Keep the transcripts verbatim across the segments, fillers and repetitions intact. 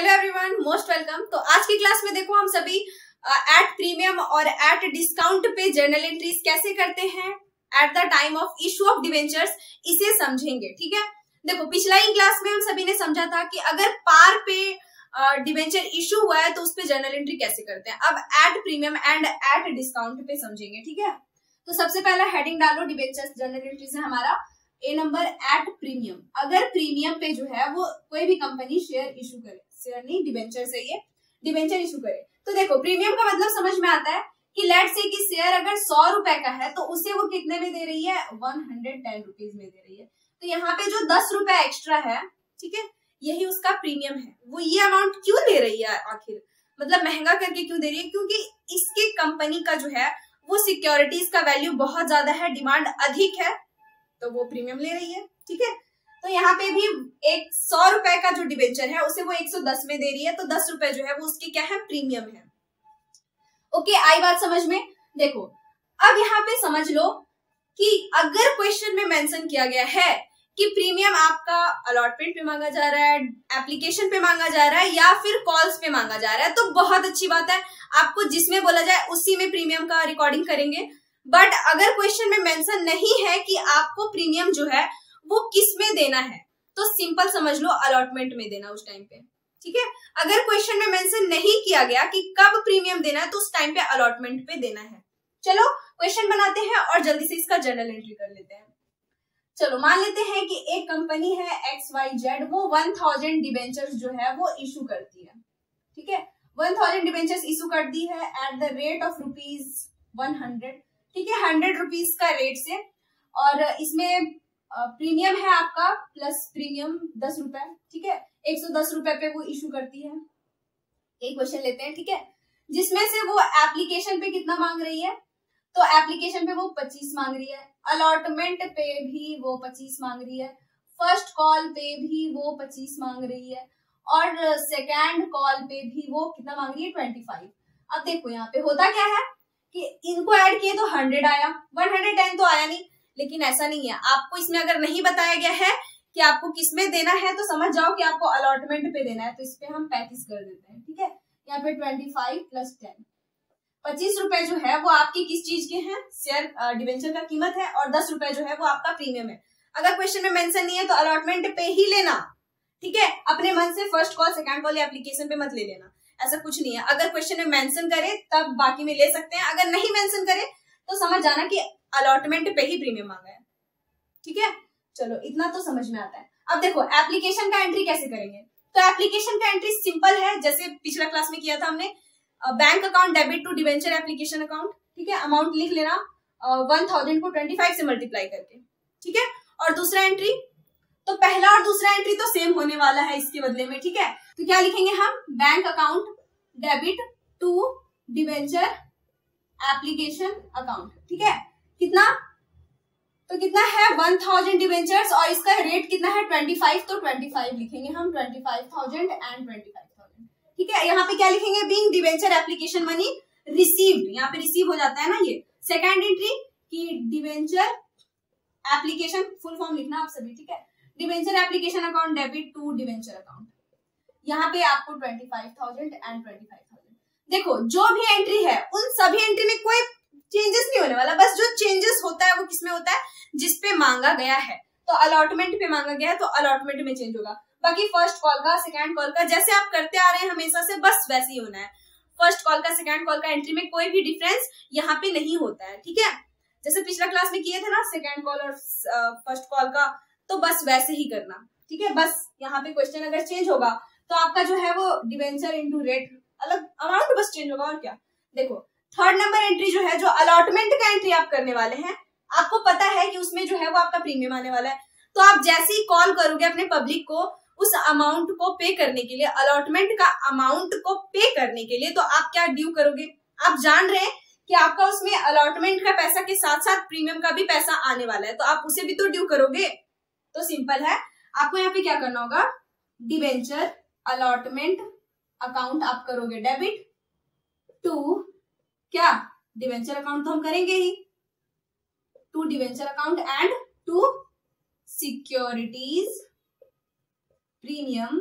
Hello everyone, most welcome. तो आज की क्लास में देखो हम सभी एट प्रीमियम और एट डिस्काउंट पे जर्नल एंट्रीज कैसे करते हैं at the time of issue of debentures, इसे समझेंगे। ठीक है, देखो पिछला ही क्लास में हम सभी ने समझा था कि अगर पार पे डिवेंचर इशू हुआ है तो उस पे जर्नल एंट्री कैसे करते हैं। अब at premium and at discount पे समझेंगे। ठीक है, तो सबसे पहला हेडिंग डालो, डिवेंचर्स जर्नल एंट्रीज है हमारा ए नंबर एट प्रीमियम। अगर प्रीमियम पे जो है वो कोई भी कंपनी शेयर इशू करे, शेयर नहीं डिबेंचर से ये डिबेंचर इशू करे, तो देखो प्रीमियम का मतलब समझ में आता है कि लेट्स से कि शेयर अगर सौ रुपए का है तो उसे वो कितने में दे रही है, वन हंड्रेड टेन रुपीज में दे रही है। तो यहाँ पे जो दस रुपए एक्स्ट्रा है, ठीक है, यही उसका प्रीमियम है। वो ये अमाउंट क्यों दे रही है आखिर, मतलब महंगा करके क्यों दे रही है, क्योंकि इसके कंपनी का जो है वो सिक्योरिटीज का वैल्यू बहुत ज्यादा है, डिमांड अधिक है, तो वो प्रीमियम ले रही है। ठीक है, तो यहाँ पे भी एक सौ रुपए का जो डिबेंचर है उसे वो एक सौ दस में दे रही है, तो दस रुपए जो है वो उसके क्या है, प्रीमियम है। ओके, आई बात समझ में। देखो अब यहाँ पे समझ लो कि अगर क्वेश्चन में मेंशन किया गया है कि प्रीमियम आपका अलॉटमेंट पे मांगा जा रहा है, एप्लीकेशन पे मांगा जा रहा है, या फिर कॉल्स पे मांगा जा रहा है, तो बहुत अच्छी बात है, आपको जिसमें बोला जाए उसी में प्रीमियम का रिकॉर्डिंग करेंगे। बट अगर क्वेश्चन में मेंशन नहीं है कि आपको प्रीमियम जो है वो किस में देना है, तो सिंपल समझ लो अलॉटमेंट में देना उस टाइम पे। ठीक है, अगर क्वेश्चन में मेंशन नहीं किया गया कि कब प्रीमियम देना है तो उस टाइम पे अलॉटमेंट पे देना है। चलो क्वेश्चन बनाते हैं और जल्दी से इसका जर्नल एंट्री कर लेते हैं। चलो मान लेते हैं कि एक कंपनी है एक्स वाई जेड, वो वन थाउजेंड डिबेंचर्स जो है वो इशू करती है। ठीक है, वन थाउजेंड डिबेंचर्स इशू करती है at the rate of rupees one hundred. ठीक है, हंड्रेड रुपीज का रेट से, और इसमें प्रीमियम है आपका प्लस प्रीमियम दस रुपए। ठीक है, एक सौ दस रुपए पे वो इशू करती है। एक क्वेश्चन लेते हैं, ठीक है, जिसमें से वो एप्लीकेशन पे कितना मांग रही है, तो एप्लीकेशन पे वो पच्चीस मांग रही है, अलॉटमेंट पे भी वो पच्चीस मांग रही है, फर्स्ट कॉल पे भी वो पच्चीस मांग रही है, और सेकेंड कॉल पे भी वो कितना मांग रही है, ट्वेंटी फाइव। अब देखो यहाँ पे होता क्या है कि इनको ऐड किए तो हंड्रेड आया, वन हंड्रेड टेन तो आया नहीं, लेकिन ऐसा नहीं है, आपको इसमें अगर नहीं बताया गया है कि आपको किसमें देना है तो समझ जाओ कि आपको अलॉटमेंट पे देना है, तो इस पे हम पैंतीस कर देते हैं। ठीक है, यहाँ पे ट्वेंटी फाइव प्लस टेन, पच्चीस रुपए जो है वो आपकी किस चीज के हैं, शेयर डिवेंचर का कीमत है, और दस रुपए जो है वो आपका प्रीमियम है। अगर क्वेश्चन में मेंशन नहीं है तो अलॉटमेंट पे ही लेना। ठीक है, अपने मन से फर्स्ट कॉल सेकंड कॉल या एप्लीकेशन पे मत ले लेना, ऐसा कुछ नहीं है। अगर क्वेश्चन में मेंशन करे तब बाकी में ले सकते हैं, अगर नहीं मेंशन करे तो समझ जाना कि अलॉटमेंट पे ही प्रीमियम मांगा है। ठीक है, चलो इतना तो समझ में आता है। अब देखो एप्लीकेशन का एंट्री कैसे करेंगे, तो एप्लीकेशन का एंट्री सिंपल है, जैसे पिछला क्लास में किया था हमने, bank account debit to debenture application account. ठीक है, अमाउंट लिख लेना वन थाउजेंड को ट्वेंटी फाइव से मल्टीप्लाई करके। ठीक है, और दूसरा एंट्री, तो पहला और दूसरा एंट्री तो सेम होने वाला है इसके बदले में। ठीक है, तो क्या लिखेंगे हम, bank account debit to debenture application account. ठीक है, कितना तो कितना है, वन थाउजेंड डिवेंचर्स, और इसका रेट कितना है, ट्वेंटी फाइव, तो ट्वेंटी फाइव लिखेंगे हम, twenty five thousand and twenty five thousand. ठीक है, यहाँ पे क्या लिखेंगे, being debenture application money received, यहाँ पे रिसीव हो जाता है ना ये। सेकेंड एंट्री की डिवेंचर एप्लीकेशन, फुल फॉर्म लिखना आप सभी। ठीक है, debenture application account debit to debenture account, यहाँ पे आपको twenty five thousand and twenty five thousand. देखो जो भी एंट्री है उन सभी एंट्री में कोई चेंजेस नहीं होने वाला, बस जो चेंजेस होता है वो किसमें होता है, जिसपे मांगा गया है। तो अलॉटमेंट पे मांगा गया है तो अलॉटमेंट में चेंज होगा, बाकी फर्स्ट कॉल का सेकंड कॉल का जैसे आप करते आ रहे हैं हमेशा से, बस वैसे ही होना है। फर्स्ट कॉल का सेकंड कॉल का एंट्री में कोई भी डिफरेंस यहाँ पे नहीं होता है। ठीक है, जैसे पिछला क्लास में किए थे ना, सेकेंड कॉल और फर्स्ट कॉल का, तो बस वैसे ही करना। ठीक है, बस यहाँ पे क्वेश्चन अगर चेंज होगा तो आपका जो है वो डिवेंचर इंटू रेट, अलग अमाउंट बस चेंज होगा और क्या। देखो थर्ड नंबर एंट्री जो है, जो अलॉटमेंट का एंट्री आप करने वाले हैं, आपको पता है कि उसमें जो है वो आपका प्रीमियम आने वाला है, तो आप जैसे ही कॉल करोगे अपने पब्लिक को उस अमाउंट को पे करने के लिए, अलॉटमेंट का अमाउंट को पे करने के लिए, तो आप क्या ड्यू करोगे, आप जान रहे हैं कि आपका उसमें अलॉटमेंट का पैसा के साथ साथ प्रीमियम का भी पैसा आने वाला है, तो आप उसे भी तो ड्यू करोगे। तो सिंपल है, आपको यहाँ पे क्या करना होगा, डिवेंचर अलॉटमेंट अकाउंट आप करोगे डेबिट टू क्या, डिवेंचर अकाउंट तो हम करेंगे ही, to debenture account and to securities premium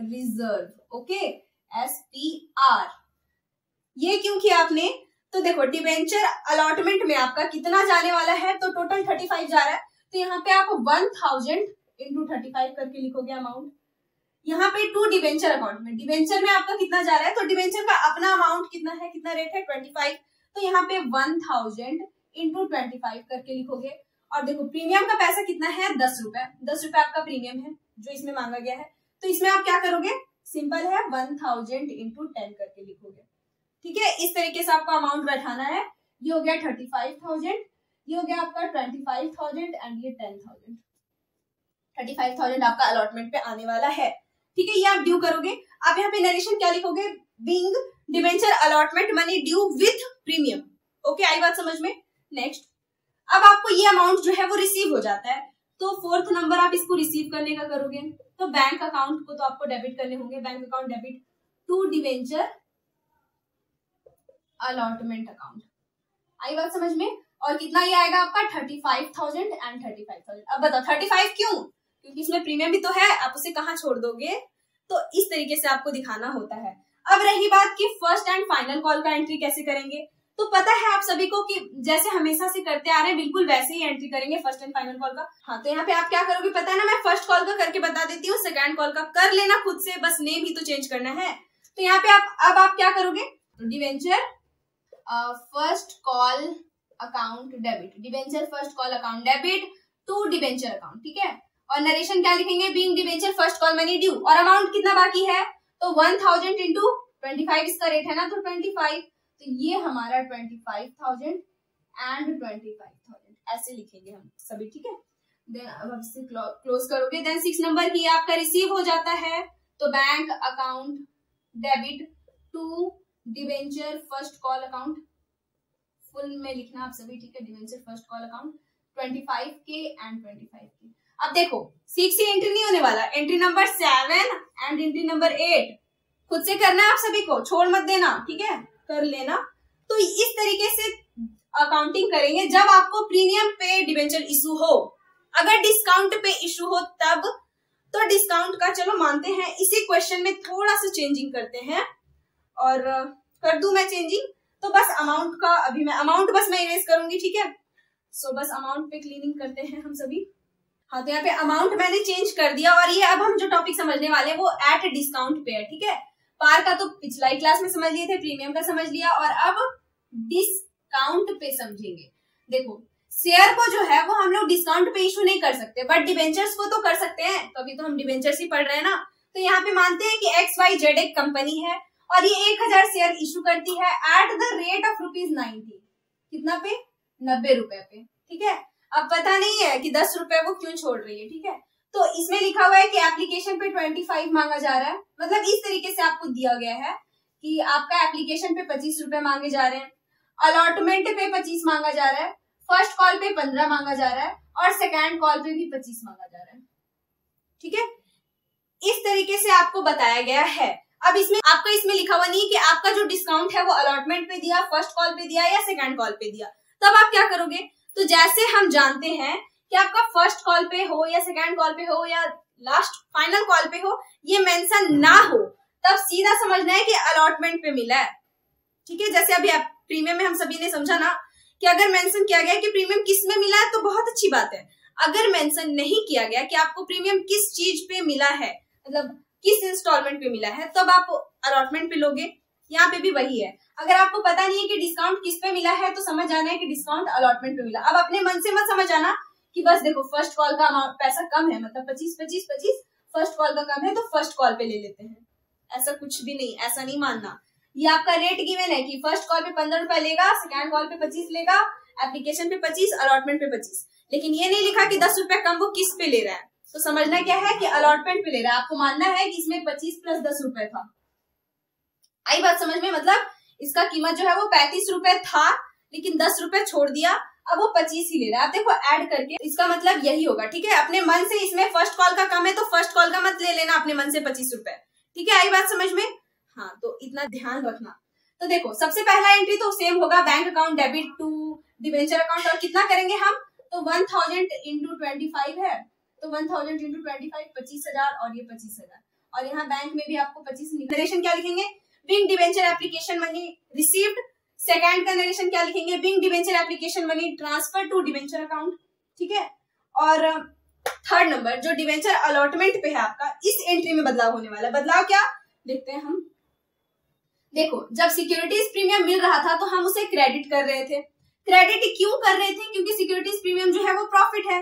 reserve, okay, S P R. ये क्यों किया आपने? तो देखो डिबेंचर अलॉटमेंट में आपका कितना जाने वाला है, तो टोटल थर्टी फाइव जा रहा है, तो यहाँ पे आप one thousand into thirty five करके लिखोगे अमाउंट। यहाँ पे टू डिबेंचर अकाउंट में, डिबेंचर में आपका कितना जा रहा है, तो डिबेंचर का अपना अमाउंट कितना है, कितना रेट है, ट्वेंटी फाइव, तो यहाँ पे one thousand into twenty five करके लिखोगे। और देखो प्रीमियम का पैसा कितना है, दस रुपए, दस रुपए आपका प्रीमियम है जो इसमें मांगा गया है, तो इसमें आप क्या करोगे, सिंपल है, वन थाउजेंड इंटू टेन करके लिखोगे, ठीक है। इस तरीके से आपको अमाउंट बैठाना है। ये हो गया थर्टी फाइव थाउजेंड, ये हो गया आपका ट्वेंटी फाइव थाउजेंड एंड ये ten thousand, thirty five thousand आपका अलॉटमेंट पे आने वाला है, ठीक है। ये आप ड्यू करोगे, आप यहाँ पे नरेशन क्या लिखोगे, being debenture allotment money due with premium, okay, आई बात समझ में। नेक्स्ट, अब आपको ये अमाउंट जो है वो रिसीव हो जाता है, तो फोर्थ नंबर आप इसको रिसीव करने का करोगे, तो बैंक अकाउंट को तो आपको डेबिट करने होंगे, bank account debit to debenture allotment account, आई बात समझ में। और कितना ये आएगा आपका, thirty five thousand and thirty five thousand. अब बताओ थर्टी फाइव क्यों, क्योंकि इसमें प्रीमियम भी तो है, आप उसे कहाँ छोड़ दोगे, तो इस तरीके से आपको दिखाना होता है। अब रही बात कि फर्स्ट एंड फाइनल कॉल का एंट्री कैसे करेंगे, तो पता है आप सभी को कि जैसे हमेशा से करते आ रहे हैं बिल्कुल वैसे ही एंट्री करेंगे फर्स्ट एंड फाइनल कॉल का। हाँ, तो यहाँ पे आप क्या करोगे पता है ना, मैं फर्स्ट कॉल का करके बता देती हूँ, सेकेंड कॉल का कर लेना खुद से, बस नेम ही तो चेंज करना है। तो यहाँ पे आप अब आप क्या करोगे, debenture first call account debit, debenture first call account debit to debenture account, ठीक है। और नरेशन क्या लिखेंगे, being debenture first call money due, और अमाउंट कितना बाकी है, तो one thousand into twenty five इसका रेट है ना, तो ट्वेंटी फाइव, तो ये हमारा twenty five thousand and twenty five thousand ऐसे लिखेंगे हम सभी, ठीक है। देन अब आप इसे क्लोज करोगे, देन सिक्स नंबर की आपका रिसीव हो जाता है, तो bank account debit to debenture first call account, full में लिखना आप सभी, ठीक है, debenture first call account twenty five K and twenty five K. अब देखो सिक्स ही एंट्री नहीं होने वाला, entry number seven and entry number eight खुद से करना है आप सभी को, छोड़ मत देना, ठीक है, कर लेना। तो इस तरीके से अकाउंटिंग करेंगे जब आपको प्रीमियम पे डिबेंचर इशू हो। अगर डिस्काउंट पे इशू हो तब तो डिस्काउंट का चलो मानते हैं, इसी क्वेश्चन में थोड़ा सा चेंजिंग करते हैं, और कर दू मैं चेंजिंग, तो बस अमाउंट का अभी मैं अमाउंट बस मैं इरेज करूंगी, ठीक है। सो बस अमाउंट पे क्लीनिंग करते हैं हम सभी। हाँ, तो यहाँ पे अमाउंट मैंने चेंज कर दिया, और ये अब हम जो टॉपिक समझने वाले हैं वो एट डिस्काउंट पे है, ठीक है। पार का तो पिछला ही क्लास में समझ लिए थे, प्रीमियम का समझ लिया, और अब डिस्काउंट पे समझेंगे। देखो शेयर को जो है वो हम लोग डिस्काउंट पे इशू नहीं कर सकते, बट डिबेंचर्स को तो कर सकते हैं, तो अभी तो हम डिबेंचर्स ही पढ़ रहे हैं ना। तो यहाँ पे मानते हैं कि एक्स वाई जेड एक कंपनी है और ये एक हजार शेयर इशू करती है at the rate of rupees ninety, कितना पे, नब्बे रुपए पे, ठीक है। अब पता नहीं है कि दस रुपए वो क्यों छोड़ रही है, ठीक है। तो इसमें लिखा हुआ है कि एप्लीकेशन पे ट्वेंटी फाइव मांगा जा रहा है, मतलब इस तरीके से आपको दिया गया है कि आपका एप्लीकेशन पे पच्चीस रुपए मांगे जा रहे हैं, अलॉटमेंट पे पच्चीस मांगा जा रहा है, फर्स्ट कॉल पे पंद्रह मांगा जा रहा है, और सेकेंड कॉल पे भी पच्चीस मांगा जा रहा है, ठीक है। इस तरीके से आपको बताया गया है। अब इसमें आपका इसमें लिखा हुआ नहीं कि आपका जो डिस्काउंट है वो अलॉटमेंट पे दिया, फर्स्ट कॉल पे दिया या सेकेंड कॉल पे दिया, तब आप क्या करोगे। तो जैसे हम जानते हैं कि आपका फर्स्ट कॉल पे हो या सेकेंड कॉल पे हो या लास्ट फाइनल कॉल पे हो, ये मेंशन ना हो, तब सीधा समझना है कि अलॉटमेंट पे मिला है, ठीक है। जैसे अभी आप प्रीमियम में हम सभी ने समझा ना कि अगर मेंशन किया गया कि प्रीमियम किस में मिला है तो बहुत अच्छी बात है। अगर मेंशन नहीं किया गया कि आपको प्रीमियम किस चीज पे मिला है, मतलब किस इंस्टॉलमेंट पे मिला है, तब आप अलॉटमेंट पे लोगे। यहाँ पे भी वही है, अगर आपको पता नहीं है कि डिस्काउंट किस पे मिला है तो समझ जाना है कि डिस्काउंट अलॉटमेंट पे मिला। अब अपने मन से मत समझ आना कि बस देखो फर्स्ट कॉल का अमाउंट पैसा कम है, मतलब पच्चीस पच्चीस पच्चीस, फर्स्ट कॉल का कम है तो फर्स्ट कॉल पे ले लेते हैं, ऐसा कुछ भी नहीं, ऐसा नहीं मानना। ये आपका रेट गिवन है कि फर्स्ट कॉल पे पंद्रह रुपए लेगा, सेकेंड कॉल पे पच्चीस लेगा, एप्लीकेशन पे पच्चीस, अलॉटमेंट पे पच्चीस, लेकिन ये नहीं लिखा कि दस रुपए कम वो किस पे ले रहा है। तो समझना क्या है कि अलॉटमेंट पे ले रहा है, आपको मानना है कि इसमें पच्चीस प्लस दस रुपए था, आई बात समझ में, मतलब इसका कीमत जो है वो पैंतीस रुपए था लेकिन दस रुपए छोड़ दिया, अब वो पच्चीस ही ले रहा है। आप देखो ऐड करके इसका मतलब यही होगा, ठीक है। अपने मन से इसमें फर्स्ट कॉल का कम है तो फर्स्ट कॉल का मत ले लेना अपने मन से पच्चीस रुपए, ठीक है, आई बात समझ में। हाँ, तो इतना ध्यान रखना। तो देखो सबसे पहला एंट्री तो सेम होगा, bank account debit to debenture account, और कितना करेंगे हम, तो one thousand into twenty five है, तो one thousand into twenty five पच्चीस हजार, और ये पच्चीस हजार, और यहाँ बैंक में भी आपको पच्चीस नरेशन क्या लिखेंगे, being debenture application money received. Second का नरेशन क्या लिखेंगे, being debenture application money transfer to debenture account, ठीक है। और थर्ड नंबर जो डिवेंचर अलॉटमेंट पे है आपका, इस एंट्री में बदलाव होने वाला है। बदलाव क्या देखते हैं हम। देखो जब सिक्योरिटीज प्रीमियम मिल रहा था तो हम उसे क्रेडिट कर रहे थे। क्रेडिट क्यों कर रहे थे, क्योंकि सिक्योरिटीज प्रीमियम जो है वो प्रॉफिट है,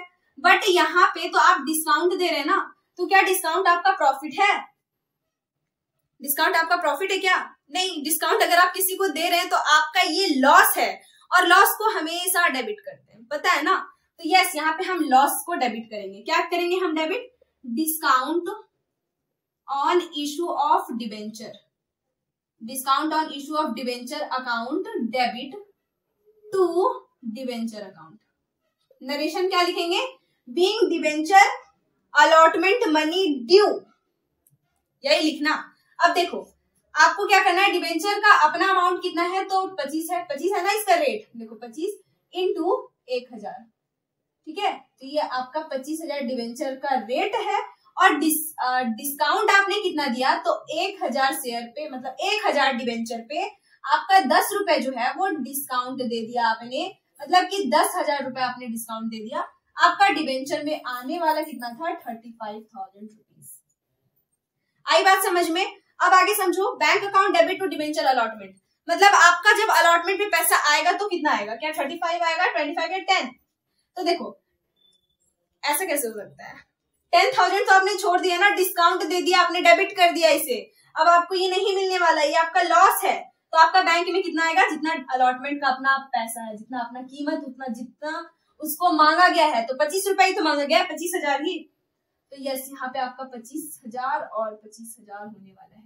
बट यहाँ पे तो आप डिस्काउंट दे रहे हैं ना, तो क्या डिस्काउंट आपका प्रॉफिट है? डिस्काउंट आपका प्रॉफिट है क्या? नहीं, डिस्काउंट अगर आप किसी को दे रहे हैं तो आपका ये लॉस है, और लॉस को हमेशा डेबिट करते हैं, पता है ना। तो यस, यहाँ पे हम लॉस को डेबिट करेंगे। क्या करेंगे हम debit? Discount on issue of debenture, discount on issue of debenture account debit to debenture account. Narration क्या लिखेंगे, being debenture allotment money due, यही लिखना। अब देखो आपको क्या करना है, डिबेंचर का अपना अमाउंट कितना है, तो पच्चीस है, पच्चीस है ना इसका रेट, देखो पच्चीस इंटू एक हजार, ठीक है। तो ये आपका पच्चीस हजार डिवेंचर का रेट है, और डिस आ, डिस्काउंट आपने कितना दिया, तो एक हजार शेयर पे, मतलब एक हजार डिवेंचर पे आपका दस रुपए जो है वो डिस्काउंट दे दिया आपने, मतलब कि दस हजार रुपए आपने डिस्काउंट दे दिया। आपका डिवेंचर में आने वाला कितना था, थर्टी फाइव थाउजेंड रुपीज। आई बात समझ में? अब आगे समझो, bank account debit to debenture allotment, मतलब आपका जब अलॉटमेंट में पैसा आएगा तो कितना आएगा, क्या थर्टी फाइव आएगा, ट्वेंटी फाइव या टेन? तो देखो ऐसा कैसे हो सकता है, टेन थाउजेंड तो आपने छोड़ दिया ना, डिस्काउंट दे दिया आपने, डेबिट कर दिया इसे, अब आपको ये नहीं मिलने वाला, ये आपका लॉस है। तो आपका बैंक में कितना आएगा, जितना अलॉटमेंट का अपना पैसा है, जितना अपना कीमत, उतना जितना उसको मांगा गया है, तो पच्चीस रुपए ही तो मांगा गया है, पच्चीस हजार ही। तो यस, यहाँ पे आपका पच्चीस हजार और पच्चीस हजार होने वाला है।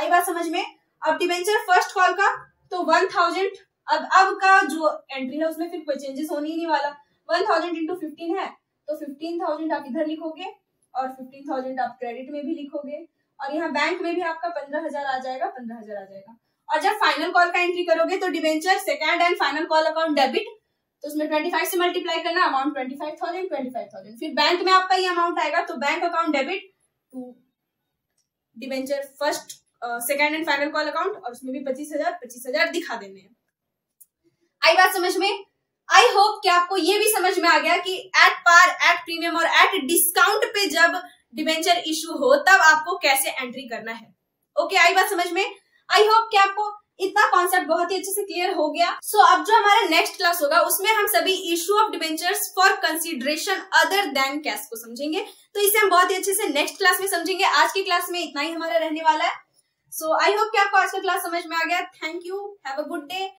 आई बात समझ में? अब डिवेंचर फर्स्ट कॉल का तो वन थाउजेंड, अब अब का जो एंट्री है उसमें फिर कोई चेंजेस होने ही नहीं वाला। वन थाउजेंड इंटू फिफ्टीन है, तो फिफ्टीन थाउजेंड आप इधर लिखोगे और फिफ्टीन थाउजेंड आप क्रेडिट में भी लिखोगे, और यहाँ बैंक में भी आपका पंद्रह हजार आ जाएगा, पंद्रह हजार आ जाएगा। और जब फाइनल कॉल का एंट्री करोगे तो debenture second and final call account debit, तो उसमें पच्चीस से मल्टीप्लाई करना, अमाउंट पच्चीस हजार, पच्चीस हजार। फिर बैंक में आपका ये अमाउंट आएगा, तो bank account debit to debenture first second and final call account, और उसमें भी पच्चीस हजार पच्चीस हजार दिखा देने हैं। आई बात समझ में? आई होप कि आपको ये भी समझ में आ गया कि एट पार, एट प्रीमियम और एट डिस्काउंट पे जब डिबेंचर इशू हो तब आपको कैसे एंट्री करना है। ओके, आई बात समझ में? आई होप कि आपको इतना कॉन्सेप्ट बहुत ही अच्छे से क्लियर हो गया। सो so, अब जो हमारा नेक्स्ट क्लास होगा उसमें हम सभी issue of debentures for consideration other than cash को समझेंगे, तो इसे हम बहुत ही अच्छे से नेक्स्ट क्लास में समझेंगे। आज की क्लास में इतना ही हमारा रहने वाला है। सो आई होप कि आपको आज का क्लास समझ में आ गया। Thank you, have a good day.